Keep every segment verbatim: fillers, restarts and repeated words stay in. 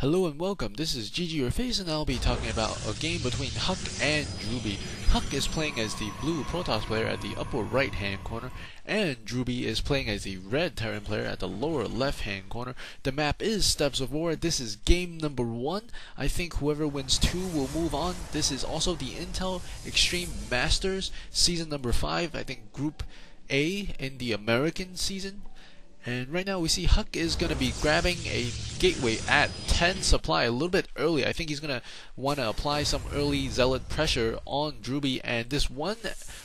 Hello and welcome, this is GGYourFace and I'll be talking about a game between HuK and drewbie. HuK is playing as the blue Protoss player at the upper right hand corner, and drewbie is playing as the red Terran player at the lower left hand corner. The map is Steppes of War. This is game number one. I think whoever wins two will move on. This is also the Intel Extreme Masters, season number five, I think group A in the American season. And right now we see HuK is going to be grabbing a gateway at ten supply a little bit early. I think he's going to want to apply some early Zealot pressure on drewbie, and this one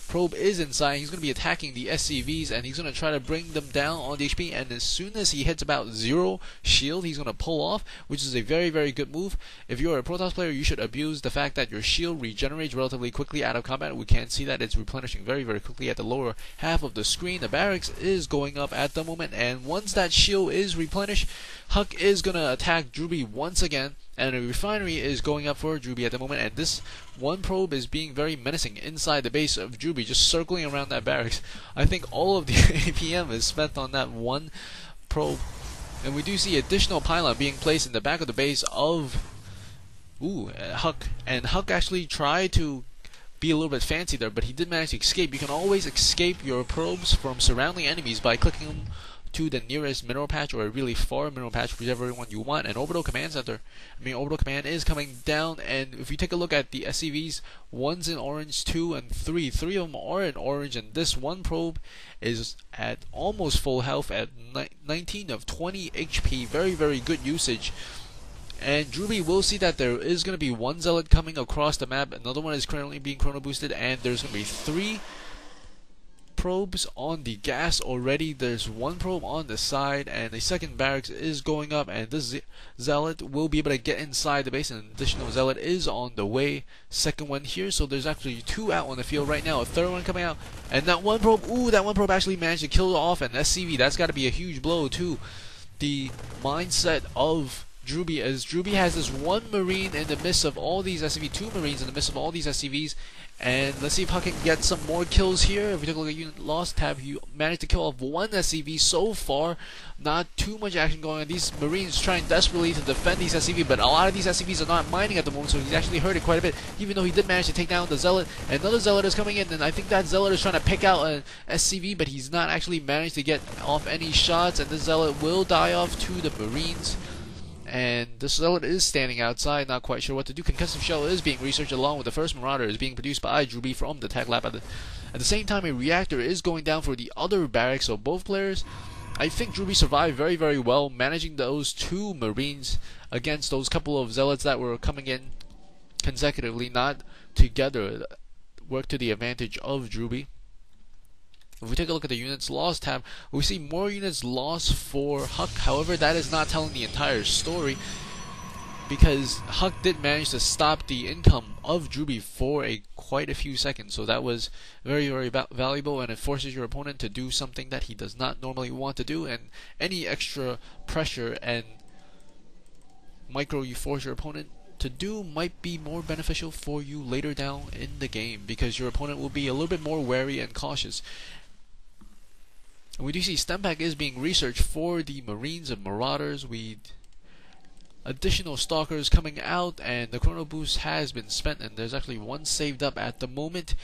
probe is inside. He's going to be attacking the S C Vs and he's going to try to bring them down on the H P, and as soon as he hits about zero shield, he's going to pull off, which is a very, very good move. If you're a Protoss player, you should abuse the fact that your shield regenerates relatively quickly out of combat. We can see that it's replenishing very, very quickly at the lower half of the screen. The barracks is going up at the moment, and And once that shield is replenished, HuK is going to attack drewbie once again. And a refinery is going up for drewbie at the moment. And this one probe is being very menacing inside the base of drewbie, just circling around that barracks. I think all of the A P M is spent on that one probe. And we do see additional pylon being placed in the back of the base of ooh, HuK. And HuK actually tried to be a little bit fancy there, but he did manage to escape. You can always escape your probes from surrounding enemies by clicking them to the nearest mineral patch or a really far mineral patch, whichever one you want. And Orbital Command Center, I mean Orbital Command is coming down, and if you take a look at the S C Vs, one's in orange, two and three. Three of them are in orange, and this one probe is at almost full health at nineteen of twenty H P. Very, very good usage. And drewbie will see that there is going to be one Zealot coming across the map. Another one is currently being Chrono Boosted, and there's going to be three probes on the gas already. There's one probe on the side, and a second barracks is going up, and this ze zealot will be able to get inside the base. An additional zealot is on the way, second one here, so there's actually two out on the field right now, a third one coming out, and that one probe, ooh, that one probe actually managed to kill off an S C V. That's got to be a huge blow to the mindset of drewbie, as drewbie has this one Marine in the midst of all these S C Vs, two Marines in the midst of all these S C Vs. And let's see if HuK can get some more kills here. If we take a look at unit loss tab, he managed to kill off one S C V so far. Not too much action going on. These Marines trying desperately to defend these S C V, but a lot of these S C Vs are not mining at the moment, so he's actually hurted quite a bit, even though he did manage to take down the Zealot. Another Zealot is coming in, and I think that Zealot is trying to pick out an S C V, but he's not actually managed to get off any shots, and this Zealot will die off to the Marines. And the Zealot is standing outside, not quite sure what to do. Concussive Shell is being researched along with the first Marauder is being produced by drewbie from the tech lab. At the, at the same time, a reactor is going down for the other barracks, so both players, I think drewbie survived very, very well, managing those two Marines against those couple of Zealots that were coming in consecutively, not together. Worked to the advantage of drewbie. If we take a look at the units lost tab, we see more units lost for HuK. However, that is not telling the entire story, because HuK did manage to stop the income of drewbie for a quite a few seconds, so that was very, very valuable, and it forces your opponent to do something that he does not normally want to do. And any extra pressure and micro you force your opponent to do might be more beneficial for you later down in the game, because your opponent will be a little bit more wary and cautious. And we do see STEMPAC is being researched for the Marines and Marauders. We additional Stalkers coming out, and the Chrono Boost has been spent, and there's actually one saved up at the moment.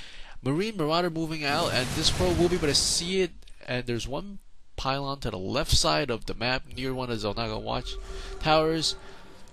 Marine Marauder moving out, and this probe will be able to see it, and there's one pylon to the left side of the map near one of the Zelnaga Watch Towers.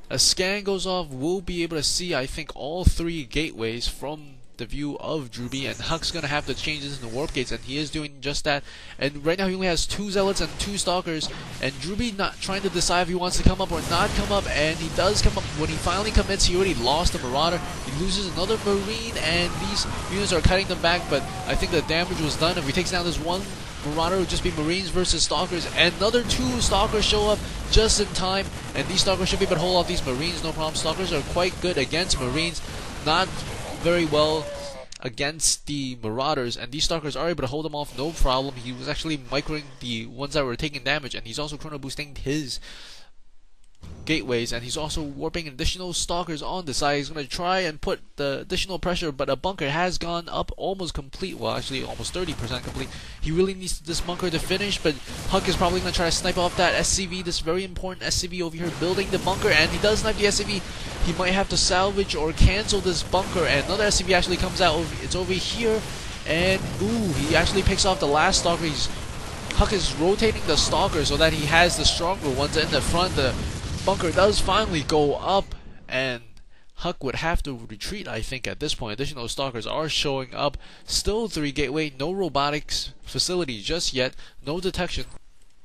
A scan goes off, we'll be able to see, I think, all three gateways from the view of drewbie, and HuK's gonna have to change this into warp gates, and he is doing just that. And right now he only has two Zealots and two Stalkers, and drewbie not trying to decide if he wants to come up or not come up, and he does come up. When he finally commits, he already lost the Marauder, he loses another Marine, and these units are cutting them back, but I think the damage was done. If he takes down this one Marauder, it would just be Marines versus Stalkers, and another two Stalkers show up just in time, and these Stalkers should be able to hold off these Marines, no problem. Stalkers are quite good against Marines, not very well against the Marauders, and these Stalkers are able to hold them off, no problem. He was actually microing the ones that were taking damage, and he's also Chrono Boosting his gateways, and he's also warping additional Stalkers on the side. He's going to try and put the additional pressure, but a bunker has gone up almost complete. Well, actually almost thirty percent complete. He really needs this bunker to finish, but HuK is probably going to try to snipe off that S C V, this very important S C V over here, building the bunker, and he does snipe the S C V. He might have to salvage or cancel this bunker, and another S C V actually comes out. It's over here, and ooh, he actually picks off the last Stalker. He's HuK is rotating the Stalker so that he has the stronger ones in the front. The bunker does finally go up, and HuK would have to retreat, I think, at this point. Additional Stalkers are showing up. Still three gateway, no robotics facility just yet, no detection.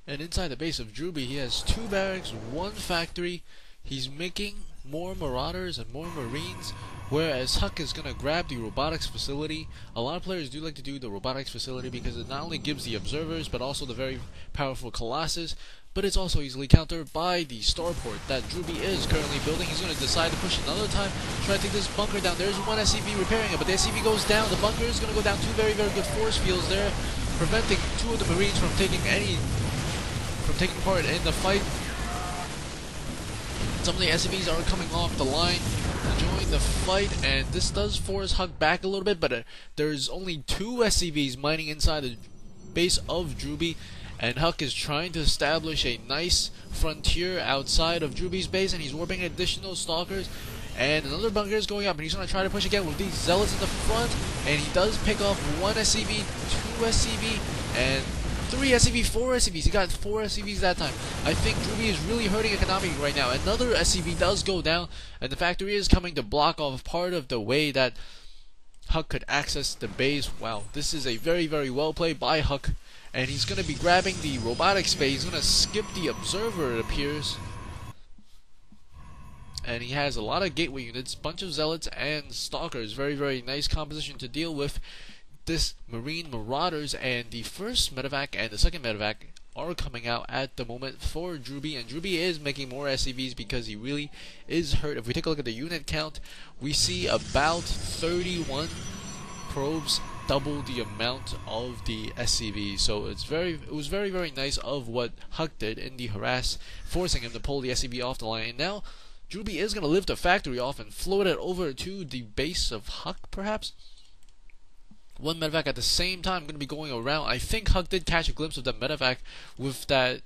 And inside the base of drewbie, he has two barracks, one factory. He's making more Marauders and more Marines, whereas HuK is going to grab the robotics facility. A lot of players do like to do the robotics facility because it not only gives the observers but also the very powerful Colossus, but it's also easily countered by the starport that drewbie is currently building. He's going to decide to push another time, try to take this bunker down. There's one S C V repairing it, but the S C V goes down. The bunker is going to go down. Two very, very good force fields there, preventing two of the Marines from taking any, from taking part in the fight. Some of the S C Vs are coming off the line to join the fight, and this does force HuK back a little bit, but uh, there's only two S C Vs mining inside the base of drewbie, and HuK is trying to establish a nice frontier outside of drewbie's base, and he's warping additional Stalkers, and another bunker is going up, and he's going to try to push again with these Zealots in the front, and he does pick off one S C V, two S C V, and three S C V, four S C Vs. He got four S C Vs that time. I think drewbie is really hurting economically right now. Another S C V does go down, and the factory is coming to block off part of the way that HuK could access the base. Wow, this is a very, very well played by HuK, and he's going to be grabbing the robotic space. He's going to skip the observer, it appears, and he has a lot of gateway units, bunch of Zealots and Stalkers. Very, very nice composition to deal with. This Marine Marauders and the first medevac and the second medevac are coming out at the moment for drewbie, and drewbie is making more S C Vs because he really is hurt. If we take a look at the unit count, we see about thirty-one probes, double the amount of the S C V. So it's very, it was very, very nice of what HuK did in the harass, forcing him to pull the S C V off the line. And now drewbie is going to lift the factory off and float it over to the base of HuK, perhaps. One medevac at the same time going to be going around. I think HuK did catch a glimpse of that medevac with that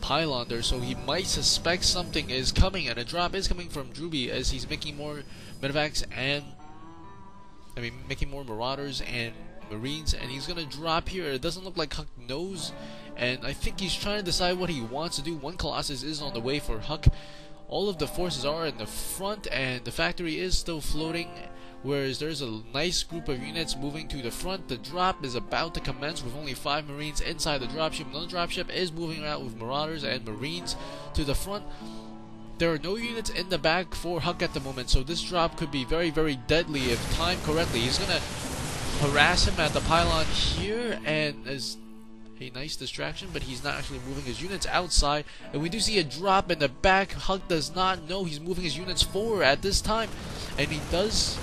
pylon there, so he might suspect something is coming, and a drop is coming from drewbie as he's making more medevacs and, I mean, making more Marauders and Marines, and he's going to drop here. It doesn't look like HuK knows, and I think he's trying to decide what he wants to do. One Colossus is on the way for HuK. All of the forces are in the front, and the factory is still floating, whereas there's a nice group of units moving to the front. The drop is about to commence with only five Marines inside the dropship. Another dropship is moving around with Marauders and Marines to the front. There are no units in the back for HuK at the moment, so this drop could be very, very deadly if timed correctly. He's going to harass him at the pylon here, and as a nice distraction, but he's not actually moving his units outside. And we do see a drop in the back. HuK does not know he's moving his units forward at this time, and he does...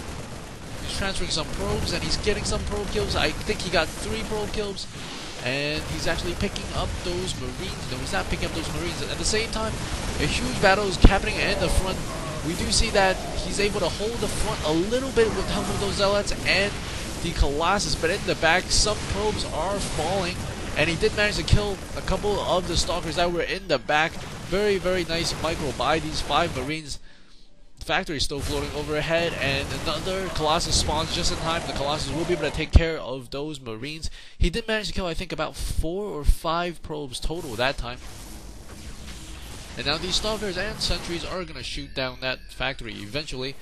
He's transferring some probes, and he's getting some probe kills. I think he got three probe kills, and he's actually picking up those Marines. No, he's not picking up those Marines. At the same time, a huge battle is happening in the front. We do see that he's able to hold the front a little bit with the help of those Zealots and the Colossus, but in the back, some probes are falling, and he did manage to kill a couple of the Stalkers that were in the back. Very, very nice micro by these five Marines. Factory still floating overhead, and another Colossus spawns just in time. The Colossus will be able to take care of those Marines. He did manage to kill, I think, about four or five probes total that time. And now these Stalkers and Sentries are going to shoot down that factory eventually.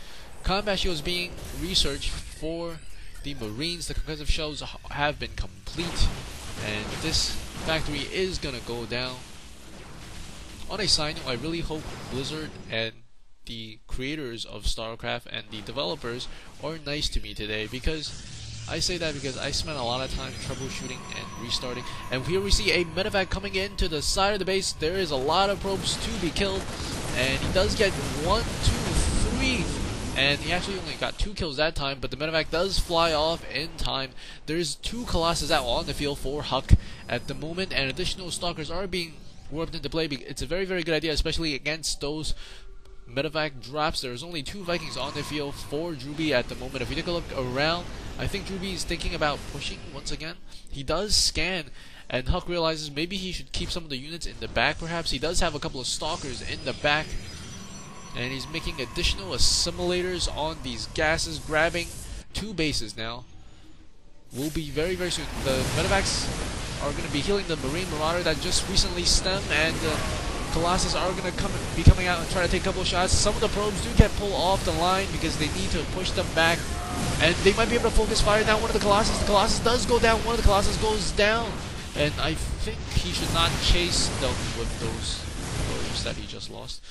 Combat shields being researched for the Marines. The concussive shells have been complete, and this factory is going to go down. On a side note, I really hope Blizzard and the creators of StarCraft and the developers are nice to me today, because I say that because I spent a lot of time troubleshooting and restarting. And here we see a medevac coming in to the side of the base. There is a lot of probes to be killed, and he does get one, two, three, and he actually only got two kills that time, but the medevac does fly off in time. There's two Colossus out on the field for HuK at the moment, and additional Stalkers are being warped into play. It's a very, very good idea, especially against those medevac drops. There's only two Vikings on the field for drewbie at the moment. If you take a look around, I think drewbie is thinking about pushing once again. He does scan, and HuK realizes maybe he should keep some of the units in the back, perhaps. He does have a couple of Stalkers in the back, and he's making additional assimilators on these gases, grabbing two bases now. Will be very, very soon. The medevacs are going to be healing the Marine Marauder that just recently stemmed, and uh, Colossus are going to come be coming out and try to take a couple of shots. Some of the probes do get pulled off the line because they need to push them back, and they might be able to focus fire down one of the Colossus. The Colossus does go down. One of the Colossus goes down, and I think he should not chase them with those probes that he just lost.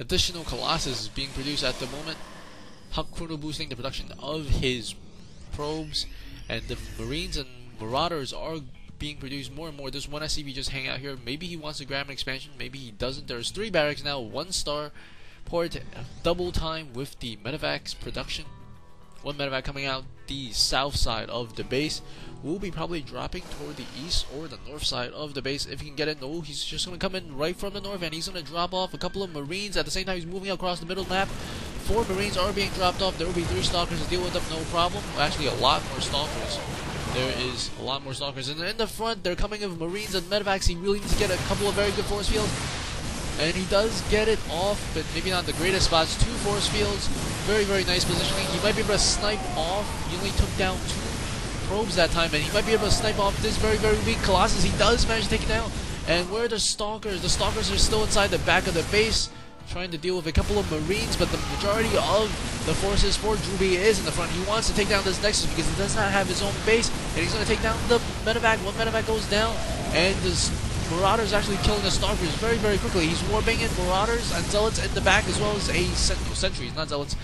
Additional Colossus is being produced at the moment. HuK Chrono boosting the production of his probes, and the Marines and Marauders are being produced more and more. There's one S C V just hanging out here. Maybe he wants to grab an expansion, maybe he doesn't. There's three barracks now, one star port, double time with the medevac's production. One medevac coming out the south side of the base. Will be probably dropping toward the east or the north side of the base if he can get it. No, he's just going to come in right from the north, and he's going to drop off a couple of Marines. At the same time, he's moving across the middle map. Four Marines are being dropped off. There will be three Stalkers to deal with them, no problem. Actually, a lot more Stalkers. There is a lot more Stalkers. And in the front, they're coming in with Marines and medevacs. He really needs to get a couple of very good force fields. And he does get it off, but maybe not the greatest spots. Two force fields, very, very nice positioning. He might be able to snipe off. He only took down two probes that time, and he might be able to snipe off this very, very weak Colossus. He does manage to take it down. And where are the Stalkers? The Stalkers are still inside the back of the base, trying to deal with a couple of Marines, but the majority of the forces for drewbie is in the front. He wants to take down this Nexus because he does not have his own base, and he's going to take down the medevac. One medevac goes down, and this Marauders actually killing the Stalkers very, very quickly. He's warping in Marauders and Zealots in the back, as well as a Sent no, Sentries, not Zealots.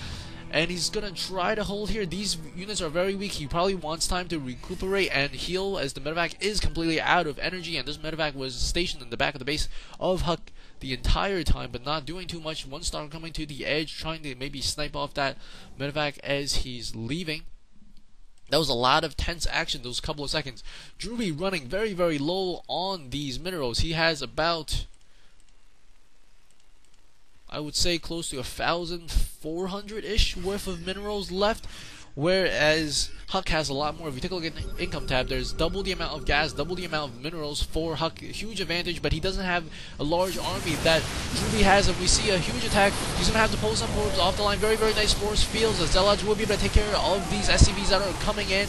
And he's going to try to hold here. These units are very weak. He probably wants time to recuperate and heal, as the medevac is completely out of energy. And this medevac was stationed in the back of the base of HuK the entire time, but not doing too much. One Stalker coming to the edge, trying to maybe snipe off that medevac as he's leaving. That was a lot of tense action those couple of seconds. drewbie running very, very low on these minerals. He has about, I would say, close to one thousand four hundred-ish worth of minerals left, whereas HuK has a lot more. If you take a look at the income tab, there's double the amount of gas, double the amount of minerals for HuK. Huge advantage, but he doesn't have a large army that drewbie has. If we see a huge attack, he's going to have to pull some probes off the line. Very, very nice force fields. The Zealots will be able to take care of these S C Vs that are coming in.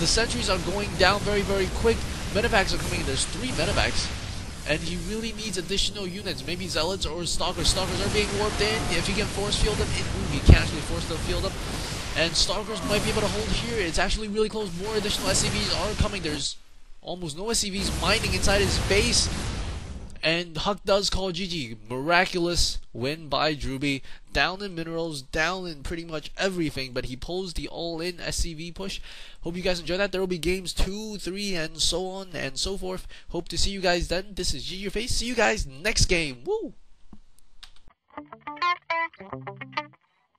The Sentries are going down very, very quick. Medevacs are coming in. There's three medevacs, and he really needs additional units, maybe Zealots or Stalkers. Stalkers are being warped in. If he can force field them, ooh, he can actually force them field up. And Stalkers might be able to hold here. It's actually really close. More additional S C Vs are coming. There's almost no S C Vs mining inside his base. And HuK does call G G. Miraculous win by drewbie. Down in minerals, down in pretty much everything, but he pulls the all-in S C V push. Hope you guys enjoy that. There will be games two, three, and so on and so forth. Hope to see you guys then. This is GGYourFace. See you guys next game.